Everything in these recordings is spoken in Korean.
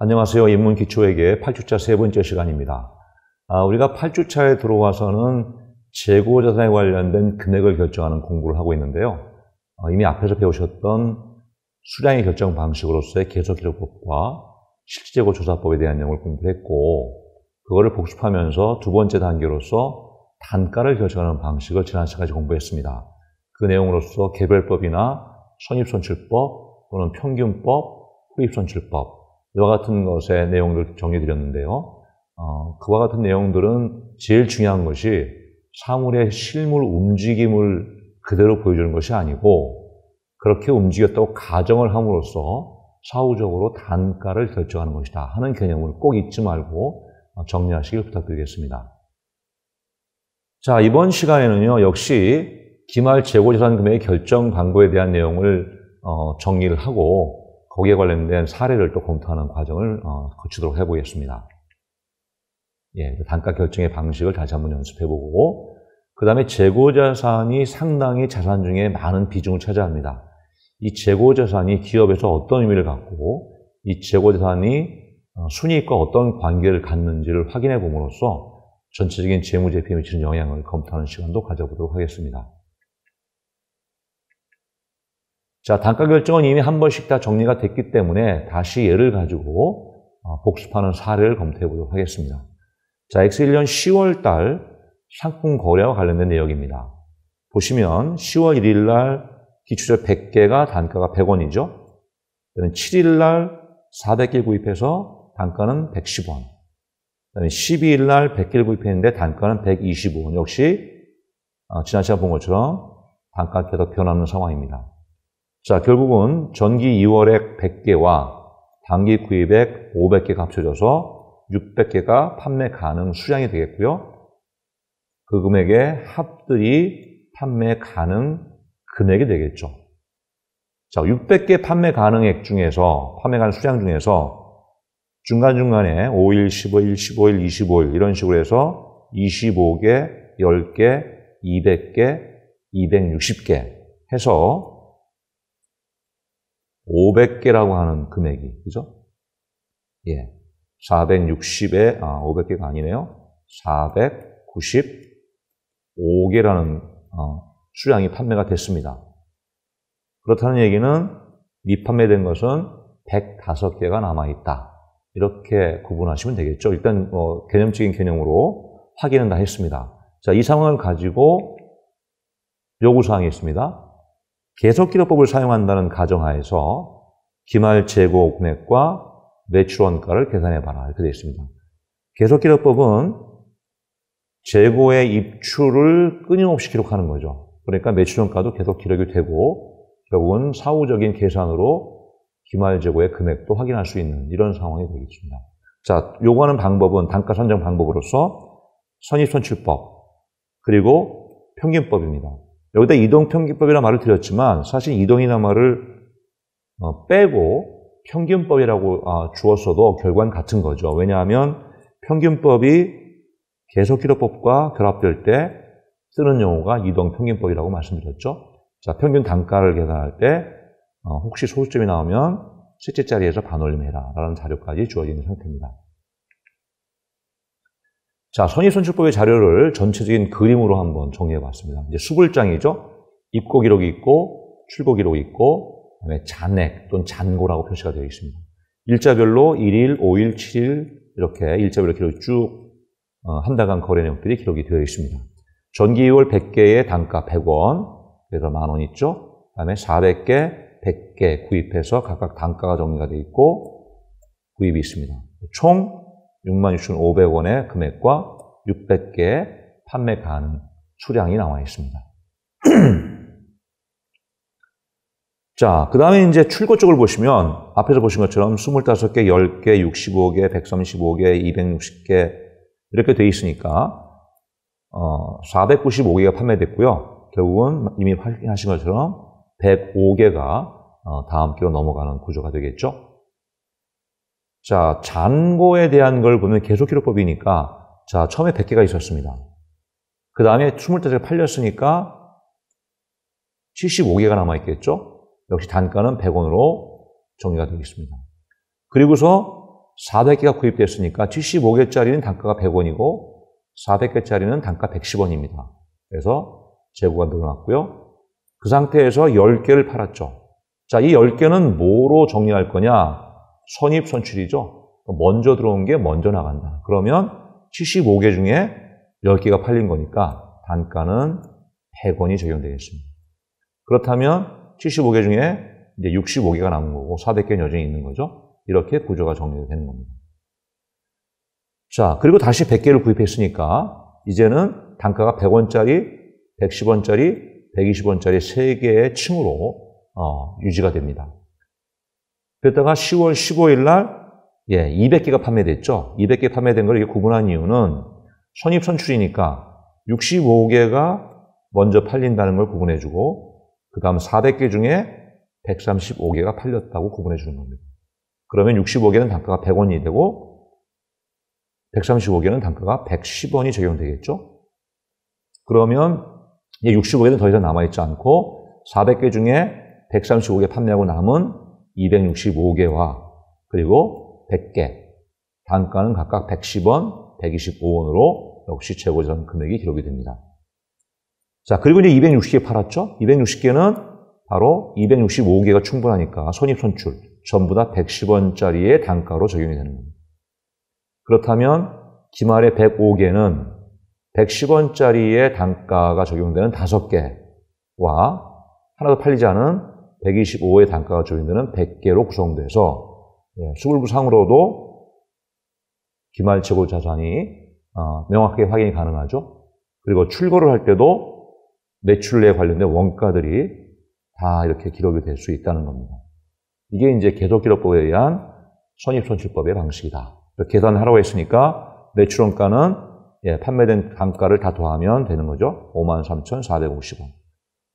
안녕하세요. 인문기초회계 8주차 세 번째 시간입니다. 우리가 8주차에 들어와서는 재고자산에 관련된 금액을 결정하는 공부를 하고 있는데요. 이미 앞에서 배우셨던 수량의 결정 방식으로서의 계속기록법과 실질재고조사법에 대한 내용을 공부했고, 그거를 복습하면서 두 번째 단계로서 단가를 결정하는 방식을 지난 시간까지 공부했습니다. 그 내용으로서 개별법이나 선입선출법 또는 평균법, 후입선출법 이와 같은 것의 내용들 정리드렸는데요. 그와 같은 내용들은 제일 중요한 것이 사물의 실물 움직임을 그대로 보여주는 것이 아니고 그렇게 움직였다고 가정을 함으로써 사후적으로 단가를 결정하는 것이다 하는 개념을 꼭 잊지 말고 정리하시길 부탁드리겠습니다. 자, 이번 시간에는요, 역시 기말 재고자산 금액의 결정 광고에 대한 내용을 정리를 하고 거기에 관련된 사례를 또 검토하는 과정을 거치도록 해보겠습니다. 예, 단가 결정의 방식을 다시 한번 연습해보고, 그 다음에 재고자산이 상당히 자산 중에 많은 비중을 차지합니다. 이 재고자산이 기업에서 어떤 의미를 갖고 이 재고자산이 순이익과 어떤 관계를 갖는지를 확인해 봄으로써 전체적인 재무제표에 미치는 영향을 검토하는 시간도 가져보도록 하겠습니다. 자, 단가 결정은 이미 한 번씩 다 정리가 됐기 때문에 다시 예를 가지고 복습하는 사례를 검토해 보도록 하겠습니다. 자, X1년 10월 달 상품 거래와 관련된 내역입니다. 보시면 10월 1일 날 기출절 100개가 단가가 100원이죠. 7일 날 400개 구입해서 단가는 110원. 12일 날 100개를 구입했는데 단가는 125원. 역시 지난 시간 본 것처럼 단가가 계속 변하는 상황입니다. 자, 결국은 전기 2월액 100개와 단기 구입액 500개가 합쳐져서 600개가 판매 가능 수량이 되겠고요. 그 금액의 합들이 판매 가능 금액이 되겠죠. 자, 600개 판매 가능액 중에서, 판매 가능 수량 중에서 중간중간에 5일, 15일, 15일, 25일 이런 식으로 해서 25개, 10개, 200개, 260개 해서 500개라고 하는 금액이, 그죠? 예. 460에, 500개가 아니네요. 495개라는, 수량이 판매가 됐습니다. 그렇다는 얘기는 미판매된 것은 105개가 남아있다. 이렇게 구분하시면 되겠죠. 일단, 개념적인 개념으로 확인은 다 했습니다. 자, 이 상황을 가지고 요구사항이 있습니다. 계속기록법을 사용한다는 가정하에서 기말 재고 금액과 매출원가를 계산해봐라 이렇게 되어 있습니다. 계속기록법은 재고의 입출을 끊임없이 기록하는 거죠. 그러니까 매출원가도 계속 기록이 되고 결국은 사후적인 계산으로 기말 재고의 금액도 확인할 수 있는 이런 상황이 되겠습니다. 자, 요구하는 방법은 단가 산정 방법으로서 선입선출법 그리고 평균법입니다. 여기다 이동평균법이라는 말을 드렸지만 사실 이동이라는 말을 빼고 평균법이라고 주었어도 결과는 같은 거죠. 왜냐하면 평균법이 계속기록법과 결합될 때 쓰는 용어가 이동평균법이라고 말씀드렸죠. 자, 평균 단가를 계산할 때 혹시 소수점이 나오면 실제 자리에서 반올림해라 라는 자료까지 주어지는 상태입니다. 자, 선입선출법의 자료를 전체적인 그림으로 한번 정리해 봤습니다. 이제 수불장이죠. 입고 기록이 있고, 출고 기록이 있고, 그다음에 잔액 또는 잔고라고 표시가 되어 있습니다. 일자별로 1일, 5일, 7일 이렇게 일자별로 기록이 쭉 한 달간 거래 내역들이 기록이 되어 있습니다. 전기 2월 100개의 단가 100원, 그래서 만원 있죠. 그다음에 400개, 100개 구입해서 각각 단가가 정리가 되어 있고 구입이 있습니다. 총 66,500원의 금액과 600개의 판매 가능 수량이 나와 있습니다. 자, 그 다음에 이제 출고 쪽을 보시면 앞에서 보신 것처럼 25개, 10개, 65개, 135개, 260개 이렇게 돼 있으니까 495개가 판매됐고요. 결국은 이미 확인하신 것처럼 105개가 다음 기로 넘어가는 구조가 되겠죠. 자, 잔고에 대한 걸 보면 계속기록법이니까, 자, 처음에 100개가 있었습니다. 그 다음에 25개가 팔렸으니까 75개가 남아있겠죠? 역시 단가는 100원으로 정리가 되겠습니다. 그리고서 400개가 구입됐으니까 75개짜리는 단가가 100원이고 400개짜리는 단가 110원입니다. 그래서 재고가 늘어났고요. 그 상태에서 10개를 팔았죠. 자, 이 10개는 뭐로 정리할 거냐? 선입선출이죠. 먼저 들어온 게 먼저 나간다. 그러면 75개 중에 10개가 팔린 거니까 단가는 100원이 적용되겠습니다. 그렇다면 75개 중에 이제 65개가 남은 거고 400개는 여전히 있는 거죠. 이렇게 구조가 정리되는 겁니다. 자, 그리고 다시 100개를 구입했으니까 이제는 단가가 100원짜리, 110원짜리, 120원짜리 3개의 층으로 유지가 됩니다. 그랬다가 10월 15일 날 200개가 판매됐죠. 200개 판매된 걸 이렇게 구분한 이유는 선입선출이니까 65개가 먼저 팔린다는 걸 구분해주고 그 다음 400개 중에 135개가 팔렸다고 구분해주는 겁니다. 그러면 65개는 단가가 100원이 되고 135개는 단가가 110원이 적용되겠죠. 그러면 65개는 더 이상 남아있지 않고 400개 중에 135개 판매하고 남은 265개와 그리고 100개 단가는 각각 110원, 125원으로 역시 재고전 금액이 기록이 됩니다. 자, 그리고 이제 260개 팔았죠. 260개는 바로 265개가 충분하니까 선입선출 전부 다 110원짜리의 단가로 적용이 되는 겁니다. 그렇다면 기말에 105개는 110원짜리의 단가가 적용되는 5개와 하나도 팔리지 않은 125의 단가가 적용되는 100개로 구성돼서 수불부상으로도 기말 재고 자산이 명확하게 확인이 가능하죠. 그리고 출고를 할 때도 매출에 관련된 원가들이 다 이렇게 기록이 될 수 있다는 겁니다. 이게 이제 계속기록법에 의한 선입선출법의 방식이다. 계산하라고 했으니까 매출원가는 판매된 단가를 다 더하면 되는 거죠. 53,450원.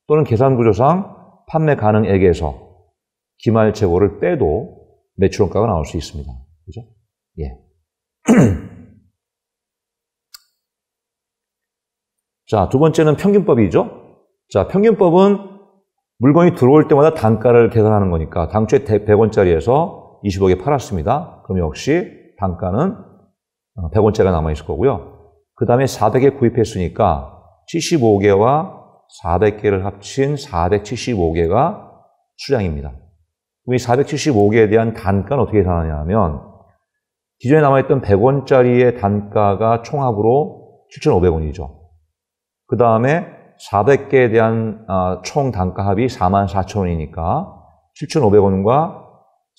또는 계산구조상 판매 가능액에서 기말 재고를 빼도 매출원가가 나올 수 있습니다. 그죠? 자, 두 번째는 평균법이죠. 자, 평균법은 물건이 들어올 때마다 단가를 계산하는 거니까 당초에 100원짜리에서 25개 팔았습니다. 그럼 역시 단가는 100원짜리가 남아있을 거고요. 그 다음에 400개 구입했으니까 75개와 400개를 합친 475개가 수량입니다. 그럼 이 475개에 대한 단가는 어떻게 계산하냐 하면 기존에 남아있던 100원짜리의 단가가 총합으로 7,500원이죠. 그 다음에 400개에 대한 총 단가 합이 44,000원이니까 7,500원과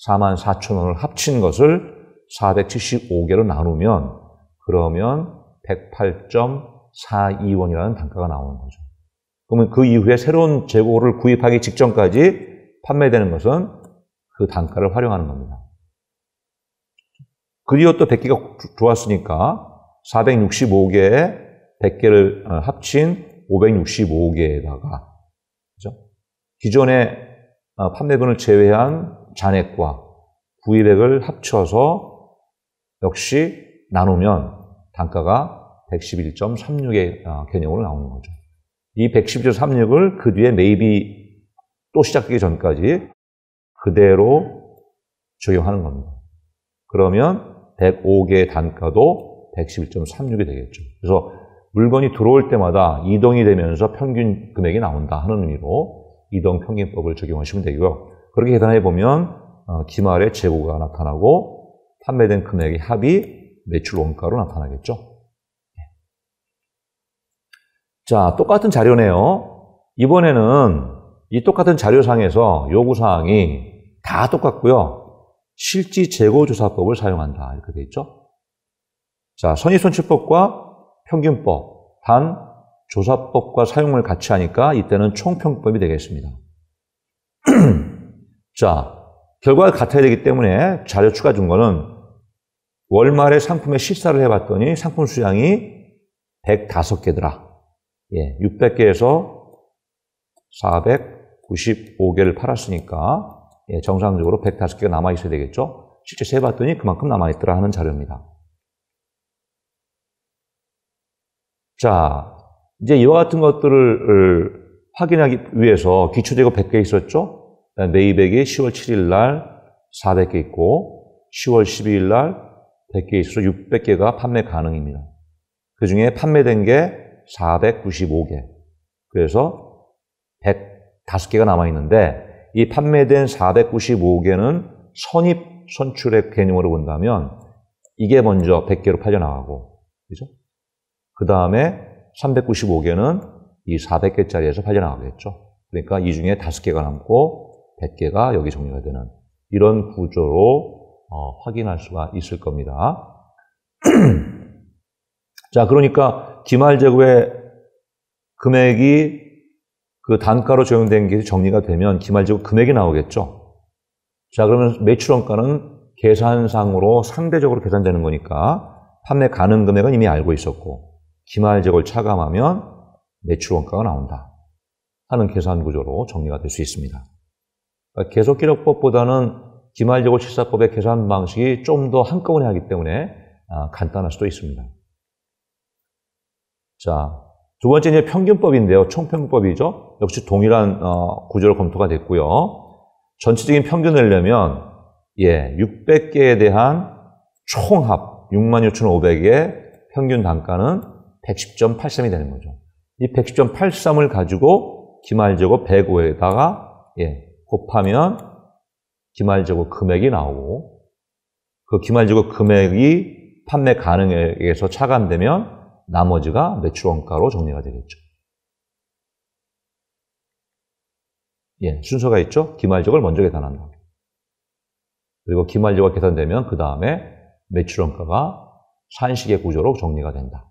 44,000원을 합친 것을 475개로 나누면 그러면 108.42원이라는 단가가 나오는 거죠. 그러면 그 이후에 새로운 재고를 구입하기 직전까지 판매되는 것은 그 단가를 활용하는 겁니다. 그리고 또 100개가 좋았으니까 465개에 100개를 합친 565개에다가 그죠? 기존의 판매분을 제외한 잔액과 구입액을 합쳐서 역시 나누면 단가가 111.36의 개념으로 나오는 거죠. 이 111.36을 그 뒤에 매입이 또 시작되기 전까지 그대로 적용하는 겁니다. 그러면 105개의 단가도 111.36이 되겠죠. 그래서 물건이 들어올 때마다 이동이 되면서 평균 금액이 나온다 하는 의미로 이동평균법을 적용하시면 되고요. 그렇게 계산해 보면 기말에 재고가 나타나고 판매된 금액의 합이 매출 원가로 나타나겠죠. 자, 똑같은 자료네요. 이번에는 이 똑같은 자료상에서 요구사항이 다 똑같고요. 실지재고조사법을 사용한다 이렇게 돼 있죠. 자, 선입선출법과 평균법, 단 조사법과 사용을 같이 하니까 이때는 총평균법이 되겠습니다. 자, 결과가 같아야 되기 때문에 자료 추가 준 거는 월말에 상품의 실사를 해봤더니 상품 수량이 105개더라. 600개에서 495개를 팔았으니까 정상적으로 105개가 남아있어야 되겠죠. 실제 세봤더니 그만큼 남아있더라 하는 자료입니다. 자, 이제 이와 같은 것들을 확인하기 위해서 기초재고 100개 있었죠? 매입액이 10월 7일 날 400개 있고 10월 12일 날 100개 있어서 600개가 판매 가능입니다. 그 중에 판매된 게 495개. 그래서 105개가 남아있는데 이 판매된 495개는 선입 선출의 개념으로 본다면 이게 먼저 100개로 팔려나가고, 그죠? 그 다음에 395개는 이 400개짜리에서 팔려나가겠죠. 그러니까 이 중에 5개가 남고 100개가 여기 정리가 되는 이런 구조로 확인할 수가 있을 겁니다. 자, 그러니까 기말 재고의 금액이 그 단가로 적용된 게 정리가 되면 기말 재고 금액이 나오겠죠. 자, 그러면 매출원가는 계산상으로 상대적으로 계산되는 거니까 판매 가능 금액은 이미 알고 있었고 기말 재고를 차감하면 매출원가가 나온다 하는 계산 구조로 정리가 될 수 있습니다. 그러니까 계속기록법보다는 기말 재고 실사법의 계산 방식이 좀 더 한꺼번에 하기 때문에 간단할 수도 있습니다. 자, 두 번째 이제 평균법인데요. 총평균법이죠. 역시 동일한 구조로 검토가 됐고요. 전체적인 평균을 내려면 600개에 대한 총합 66,500의 평균 단가는 110.83이 되는 거죠. 이 110.83을 가지고 기말재고 105에다가 곱하면 기말재고 금액이 나오고 그 기말재고 금액이 판매 가능액에서 차감되면 나머지가 매출원가로 정리가 되겠죠. 예, 순서가 있죠. 기말재고를 먼저 계산한다. 그리고 기말재고가 계산되면 그 다음에 매출원가가 산식의 구조로 정리가 된다.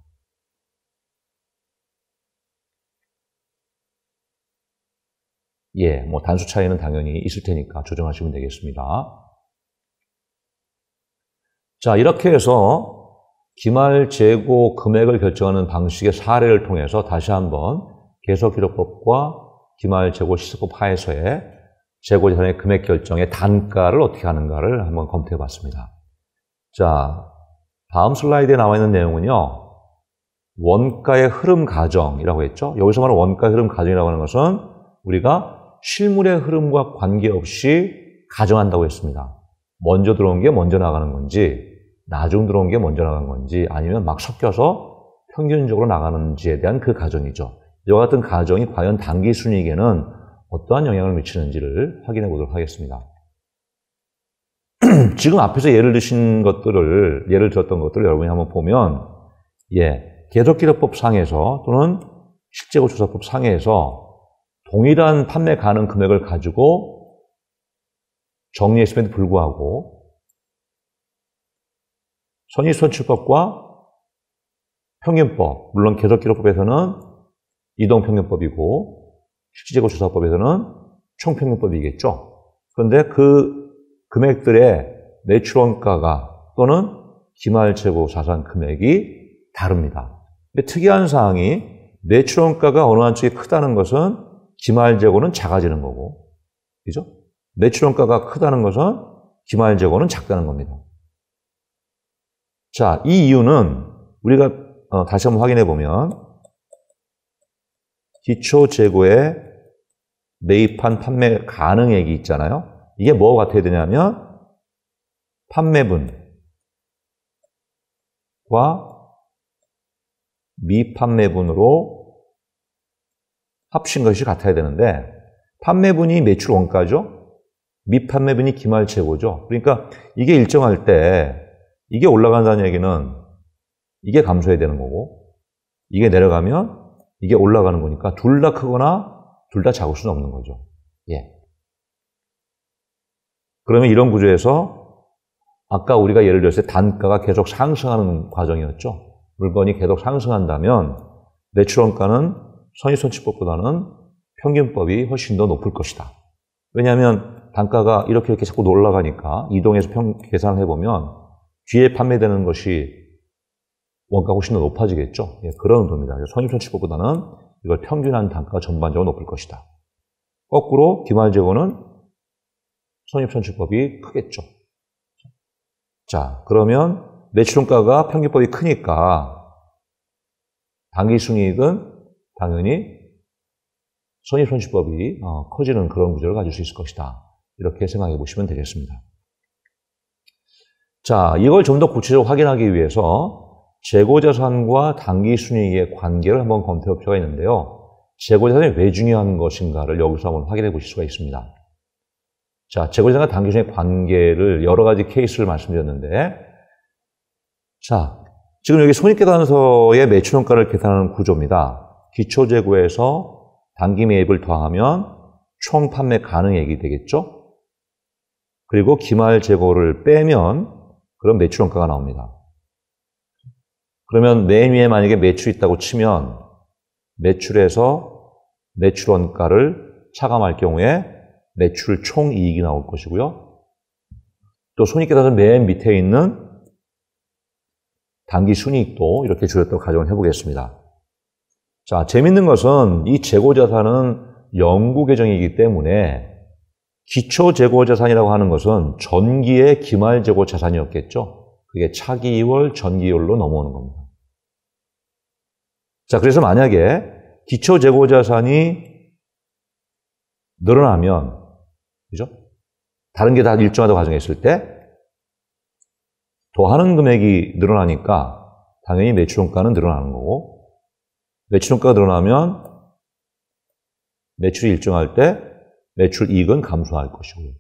예, 뭐 단수 차이는 당연히 있을 테니까 조정하시면 되겠습니다. 자, 이렇게 해서 기말 재고 금액을 결정하는 방식의 사례를 통해서 다시 한번 계속기록법과 기말 재고 실사법 하에서의 재고 재산의 금액 결정의 단가를 어떻게 하는가를 한번 검토해 봤습니다. 자, 다음 슬라이드에 나와 있는 내용은요. 원가의 흐름 가정이라고 했죠. 여기서 말하는 원가의 흐름 가정이라고 하는 것은 우리가 실물의 흐름과 관계없이 가정한다고 했습니다. 먼저 들어온 게 먼저 나가는 건지, 나중 들어온 게 먼저 나간 건지, 아니면 막 섞여서 평균적으로 나가는지에 대한 그 가정이죠. 이와 같은 가정이 과연 단기 순이익에는 어떠한 영향을 미치는지를 확인해 보도록 하겠습니다. 지금 앞에서 예를 들었던 것들을 여러분이 한번 보면, 계속기록법 상에서 또는 실재고조사법 상에서 동일한 판매 가능 금액을 가지고 정리했음에도 불구하고 선입선출법과 평균법, 물론 계속기록법에서는 이동평균법이고 실질재고조사법에서는 총평균법이겠죠. 그런데 그 금액들의 매출원가가 또는 기말재고자산 금액이 다릅니다. 근데 특이한 사항이 매출원가가 어느 한쪽이 크다는 것은 기말재고는 작아지는 거고, 그죠? 매출원가가 크다는 것은 기말재고는 작다는 겁니다. 자, 이 이유는 우리가 다시 한번 확인해 보면 기초재고에 매입한 판매 가능액이 있잖아요. 이게 뭐가 같아야 되냐면 판매분과 미판매분으로 합친 것이 같아야 되는데 판매분이 매출원가죠. 미판매분이 기말재고죠. 그러니까 이게 일정할 때 이게 올라간다는 얘기는 이게 감소해야 되는 거고 이게 내려가면 이게 올라가는 거니까 둘 다 크거나 둘 다 작을 수는 없는 거죠. 예. 그러면 이런 구조에서 아까 우리가 예를 들었을 때 단가가 계속 상승하는 과정이었죠. 물건이 계속 상승한다면 매출원가는 선입선출법보다는 평균법이 훨씬 더 높을 것이다. 왜냐하면 단가가 이렇게 자꾸 올라가니까 이동해서 계산을 해보면 뒤에 판매되는 것이 원가가 훨씬 더 높아지겠죠. 예, 그런 의도입니다. 선입선출법보다는 이걸 평균한 단가가 전반적으로 높을 것이다. 거꾸로 기말재고는 선입선출법이 크겠죠. 자, 그러면 매출원가가 평균법이 크니까 당기순이익은 당연히 선입선출법이 커지는 그런 구조를 가질 수 있을 것이다. 이렇게 생각해 보시면 되겠습니다. 자, 이걸 좀 더 구체적으로 확인하기 위해서 재고자산과 당기순이익의 관계를 한번 검토할 필요가 있는데요. 재고자산이 왜 중요한 것인가를 여기서 한번 확인해 보실 수가 있습니다. 자, 재고자산과 당기순이익의 관계를 여러 가지 케이스를 말씀드렸는데, 자, 지금 여기 손익계산서의 매출원가를 계산하는 구조입니다. 기초재고에서 당기매입을 더하면 총 판매 가능액이 되겠죠? 그리고 기말 재고를 빼면 그럼 매출원가가 나옵니다. 그러면 맨 위에 만약에 매출이 있다고 치면 매출에서 매출원가를 차감할 경우에 매출 총이익이 나올 것이고요. 또 손익계산서 맨 밑에 있는 당기순이익도 이렇게 줄였다고 가정을 해보겠습니다. 자, 재밌는 것은 이 재고자산은 영구계정이기 때문에 기초재고자산이라고 하는 것은 전기의 기말재고자산이었겠죠. 그게 차기이월, 전기이월로 넘어오는 겁니다. 자, 그래서 만약에 기초재고자산이 늘어나면, 그죠? 다른 게 다 일정하다고 가정했을 때 더하는 금액이 늘어나니까 당연히 매출원가는 늘어나는 거고, 매출원가가 늘어나면 매출이 일정할 때 매출이익은 감소할 것이고요.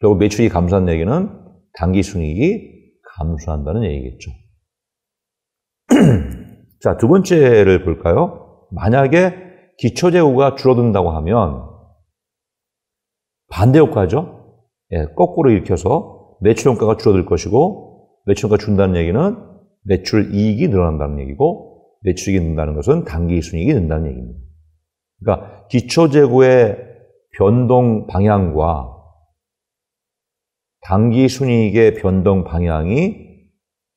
결국 매출이익이 감소한 얘기는 당기순이익이 감소한다는 얘기겠죠. 자, 두 번째를 볼까요? 만약에 기초재고가 줄어든다고 하면 반대효과죠. 예, 거꾸로 일으켜서 매출원가가 줄어들 것이고, 매출원가 준다는 얘기는 매출이익이 늘어난다는 얘기고, 매출이익이 는다는 것은 당기순이익이 는다는 얘기입니다. 그러니까 기초재고의 변동 방향과 당기순이익의 변동 방향이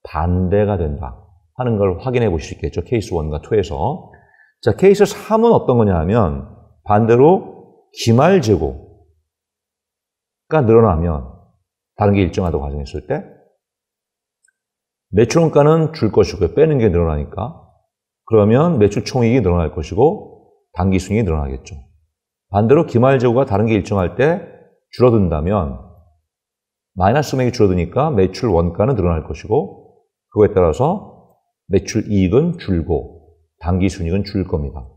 반대가 된다 하는 걸 확인해 보실 수 있겠죠. 케이스 1과 2에서. 자, 케이스 3은 어떤 거냐 하면 반대로 기말재고가 늘어나면 다른 게 일정하다고 가정했을 때 매출원가는 줄 것이고요. 빼는 게 늘어나니까. 그러면 매출총이익이 늘어날 것이고 당기순이익이 늘어나겠죠. 반대로 기말재고가 다른 게 일정할 때 줄어든다면 마이너스 금액이 줄어드니까 매출원가는 늘어날 것이고, 그거에 따라서 매출이익은 줄고 당기순이익은 줄 겁니다.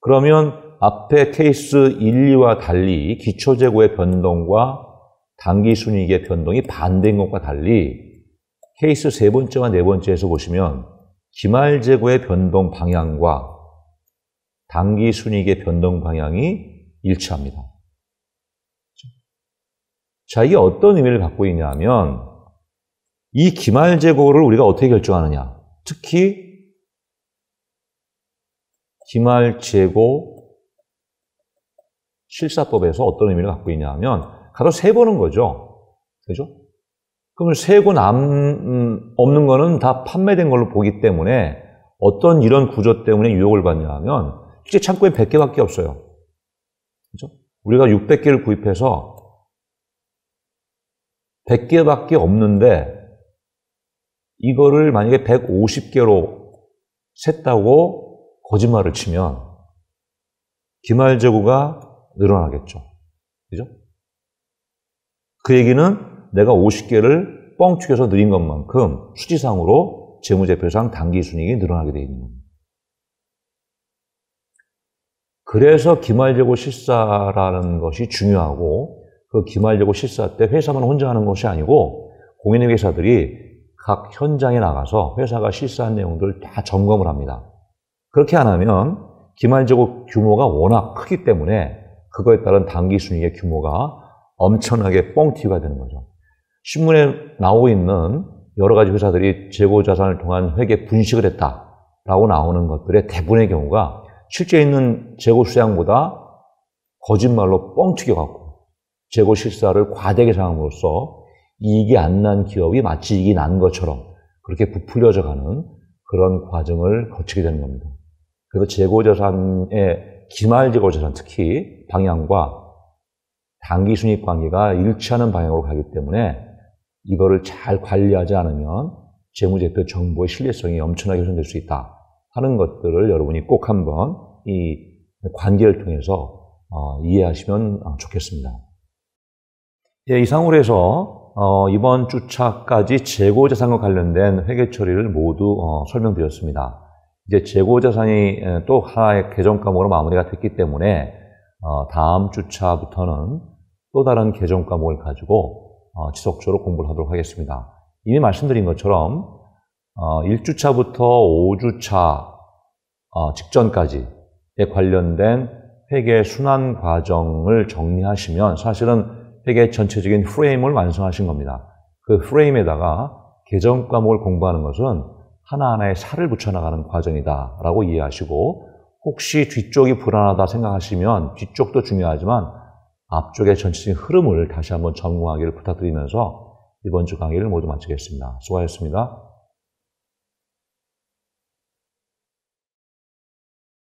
그러면 앞에 케이스 1, 2와 달리 기초재고의 변동과 당기순이익의 변동이 반대인 것과 달리 케이스 세 번째와 네 번째에서 보시면 기말재고의 변동 방향과 당기순이익의 변동 방향이 일치합니다. 자, 이게 어떤 의미를 갖고 있냐면 이 기말재고를 우리가 어떻게 결정하느냐, 특히 기말재고 실사법에서 어떤 의미를 갖고 있냐면 가서 세보는 거죠. 그죠? 그러면 세고 없는 거는 다 판매된 걸로 보기 때문에 어떤 이런 구조 때문에 유혹을 받냐 하면 실제 창고에 100개밖에 없어요. 그렇죠? 우리가 600개를 구입해서 100개밖에 없는데 이거를 만약에 150개로 샜다고 거짓말을 치면 기말재고가 늘어나겠죠. 그죠? 그 얘기는 내가 50개를 뻥 튀겨서 늘린 것만큼 수치상으로 재무제표상 당기순이익이 늘어나게 되어 있는 겁니다. 그래서 기말재고 실사라는 것이 중요하고, 그 기말재고 실사 때 회사만 혼자 하는 것이 아니고 공인회계사들이 각 현장에 나가서 회사가 실사한 내용들을 다 점검을 합니다. 그렇게 안 하면 기말재고 규모가 워낙 크기 때문에 그거에 따른 당기순이익의 규모가 엄청나게 뻥 튀기가 되는 거죠. 신문에 나오고 있는 여러 가지 회사들이 재고자산을 통한 회계 분식을 했다라고 나오는 것들의 대부분의 경우가 실제 있는 재고 수량보다 거짓말로 뻥 튀겨갖고 재고 실사를 과대계산함으로써 이익이 안 난 기업이 마치 이익이 난 것처럼 그렇게 부풀려져 가는 그런 과정을 거치게 되는 겁니다. 그래서 재고자산의 기말재고자산 특히 방향과 당기순이익 관계가 일치하는 방향으로 가기 때문에 이거를 잘 관리하지 않으면 재무제표 정보의 신뢰성이 엄청나게 훼손될 수 있다 하는 것들을 여러분이 꼭 한번 이 관계를 통해서 이해하시면 좋겠습니다. 예, 이상으로 해서 이번 주차까지 재고자산과 관련된 회계 처리를 모두 설명드렸습니다. 이제 재고자산이 또 하나의 개정 과목으로 마무리가 됐기 때문에 다음 주차부터는 또 다른 개정 과목을 가지고 지속적으로 공부를 하도록 하겠습니다. 이미 말씀드린 것처럼 1주차부터 5주차 직전까지에 관련된 회계 순환 과정을 정리하시면 사실은 회계 전체적인 프레임을 완성하신 겁니다. 그 프레임에다가 개정 과목을 공부하는 것은 하나하나의 살을 붙여나가는 과정이다라고 이해하시고, 혹시 뒤쪽이 불안하다 생각하시면 뒤쪽도 중요하지만 앞쪽의 전체적인 흐름을 다시 한번 점검하기를 부탁드리면서 이번 주 강의를 모두 마치겠습니다. 수고하셨습니다.